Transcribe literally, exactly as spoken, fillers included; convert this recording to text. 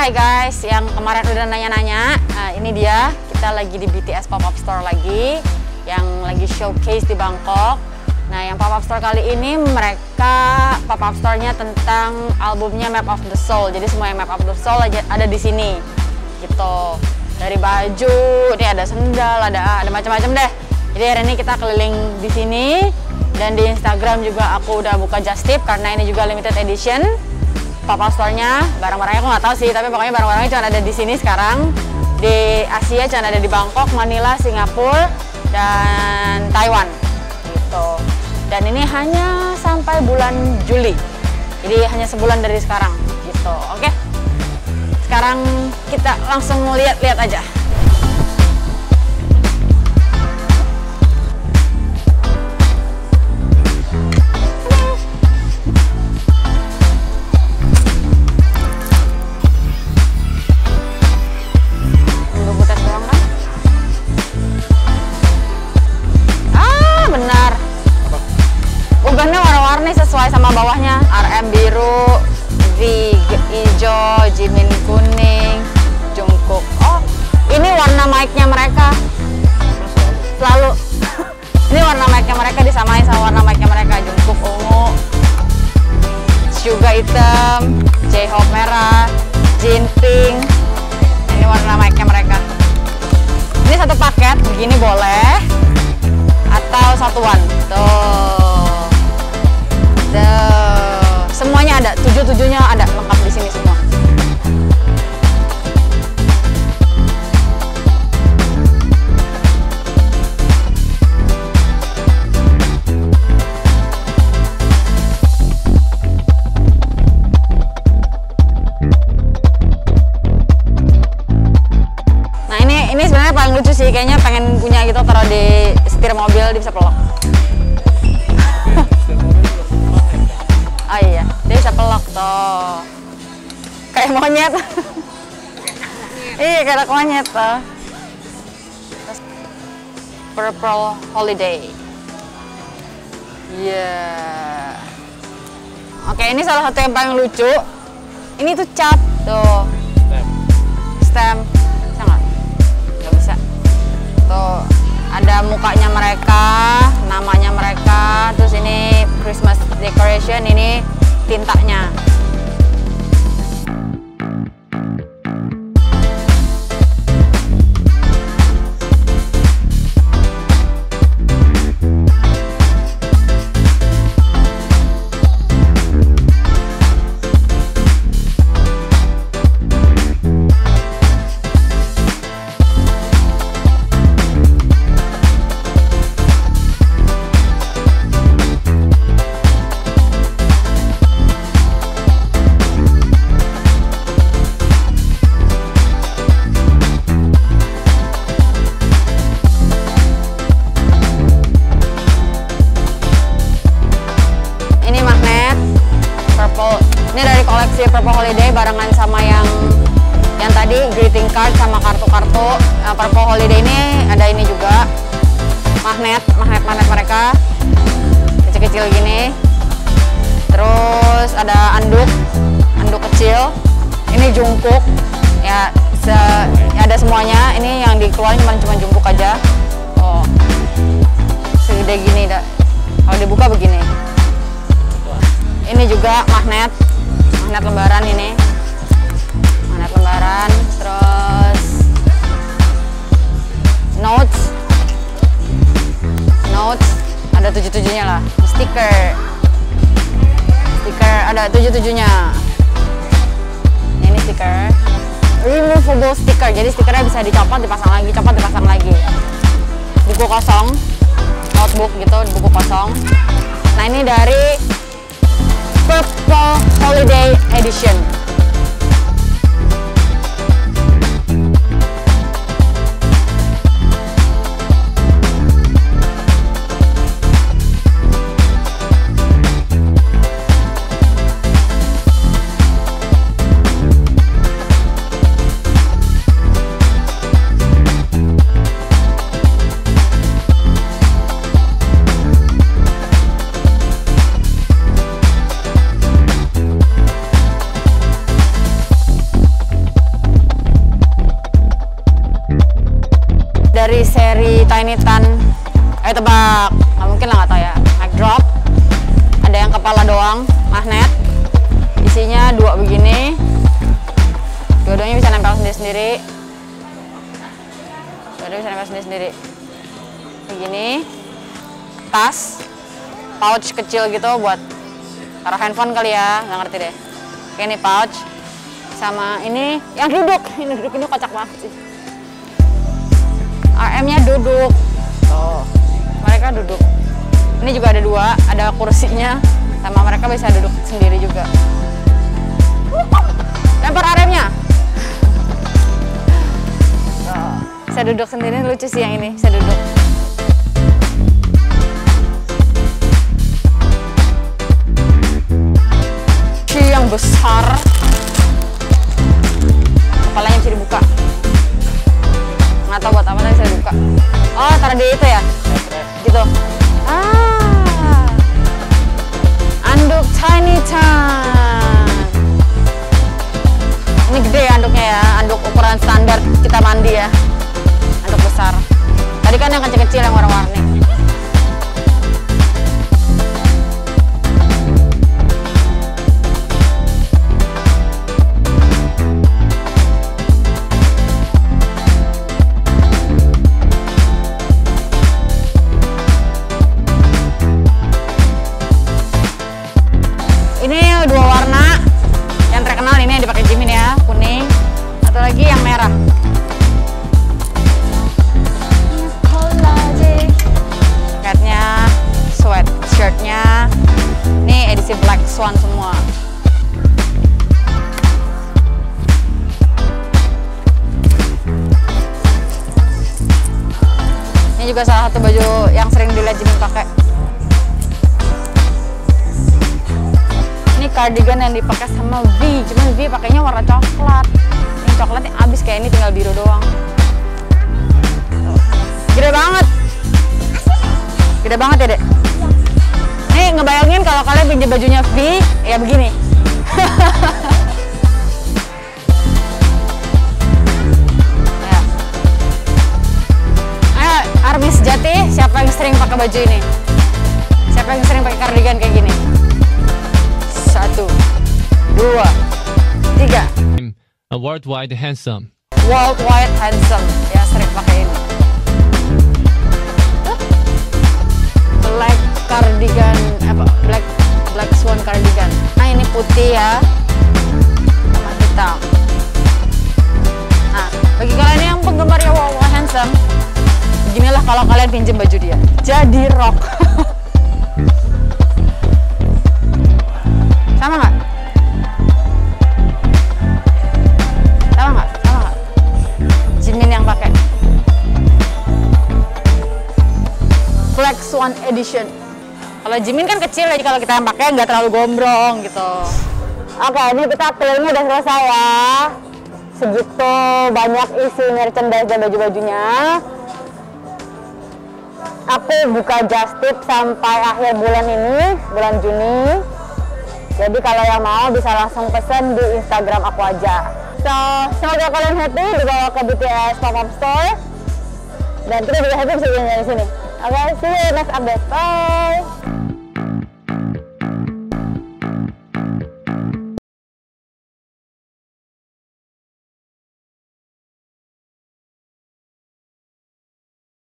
Hai guys, yang kemarin udah nanya-nanya, nah, ini dia, kita lagi di B T S pop-up store lagi, yang lagi showcase di Bangkok. Nah, yang pop-up store kali ini mereka pop-up store-nya tentang albumnya Map of the Soul. Jadi semua yang Map of the Soul aja ada di sini, gitu. Dari baju, ini ada sendal, ada ada macam-macam deh. Jadi hari ini kita keliling di sini. Dan di Instagram juga aku udah buka Jastip karena ini juga limited edition. Pop-up store-nya, barang-barangnya aku nggak tahu sih, tapi pokoknya barang-barangnya cuma ada di sini sekarang. Di Asia cuma ada di Bangkok, Manila, Singapura, dan Taiwan. Gitu. Dan ini hanya sampai bulan Juli. Jadi hanya sebulan dari sekarang. Gitu. Oke. Sekarang kita langsung lihat-lihat aja. Sama bawahnya R M biru, V hijau, Jimin kuning, Jungkook. Oh, ini warna mic-nya mereka. Selalu. Ini warna mic-nya mereka disamain sama warna mic-nya mereka. Jungkook ungu, Suga hitam, J-Hope merah, Jin pink. Ini warna mic-nya mereka. Ini satu paket, begini boleh atau satuan. Tuh. Tuh. Semuanya ada, tujuh-tujuhnya ada lengkap di sini semua. Nah, ini ini sebenarnya paling lucu sih, kayaknya pengen punya gitu, taruh di setir mobil, dia bisa pelok. Oh iya, dia bisa pelok toh. Kayak monyet. Iya, kayak monyet toh. Purple Holiday. Iya. Yeah. Oke, ini salah satu yang paling lucu. Ini tuh cap tuh. Stem. Stem. Bisa nggak? Nggak bisa. Tuh, ada mukanya mereka, namanya mereka. Terus ini Christmas decoration, ini tintanya. Purple Holiday barengan sama yang yang tadi greeting card sama kartu-kartu. Nah, Purple Holiday ini ada ini juga magnet, magnet-magnet mereka kecil-kecil gini. Terus ada anduk, anduk kecil. Ini Jungkook ya, se ada semuanya. Ini yang dikeluarin cuma cuma Jungkook aja. Oh, segede gini dah. Kalau dibuka begini. Ini juga magnet. Magnet lembaran ini, magnet lembaran, terus notes, notes, ada tujuh tujuhnya lah, stiker, stiker ada tujuh tujuhnya, ini stiker, removable stiker, jadi stikernya bisa dicopot, dipasang lagi, copot, dipasang lagi, buku kosong, notebook gitu, buku kosong. Nah, ini dari Purple Holiday Edition. Tiny Tan. Ayo tebak. Nggak mungkin lah, nggak tahu ya. Mic drop. Ada yang kepala doang, magnet. Isinya dua begini. Dua-duanya bisa nempel sendiri-sendiri. Dua-duanya bisa nempel sendiri-sendiri. Begini. Tas. Pouch kecil gitu buat taruh handphone kali ya. Nggak ngerti deh. Oke, ini pouch. Sama ini yang duduk. Ini duduk ini kocak banget sih. R M-nya duduk. Tuh. Mereka duduk. Ini juga ada dua, ada kursinya, sama mereka bisa duduk sendiri juga. Lempar R M-nya. Bisa duduk sendiri, lucu sih yang ini, bisa duduk. Si yang besar, kepalanya bisa dibuka. Nggak tahu buat apa, tapi bisa dibuka. Oh, taruh di itu ya? Gitu. Ah, anduk Tiny TAN. Ini gede ya anduknya ya, anduk ukuran standar kita mandi ya, anduk besar. Tadi kan yang kecil-kecil yang warna-warni. Black Swan semua. Ini juga salah satu baju yang sering dilihat Jimin pakai. Ini cardigan yang dipakai sama V. Cuman V pakainya warna coklat. Ini coklatnya abis, kayak ini tinggal biru doang. Gede banget. Gede banget ya, Dek. Nih, ngebayangin kalau kalian pinjam bajunya V, ya begini. Ya. Ayo, army sejati, siapa yang sering pakai baju ini? Siapa yang sering pakai kardigan kayak gini? Satu, dua, tiga. A worldwide handsome. Worldwide handsome, ya sering pakai ini. Black cardigan, apa, black black swan cardigan. Nah ini putih ya, sama hitam. Nah bagi kalian yang penggemar ya wow, wow handsome, beginilah kalau kalian pinjem baju dia, jadi rock. Sama nggak? Sama nggak? Sama nggak? Jimin yang pakai. Black Swan Edition. Kalau Jimin kan kecil, jadi kalau kita yang pakai nggak terlalu gombrong gitu. Oke, ini kita filmnya udah selesai ya. Segitu banyak isi merchandise dan baju-bajunya. Aku buka Jastip sampai akhir bulan ini, bulan Juni. Jadi kalau yang mau bisa langsung pesan di Instagram aku aja. So, semoga kalian happy dibawa ke B T S pop-up store. Dan kita juga happy bisa jalan dari sini. Oke, see you next update. Bye.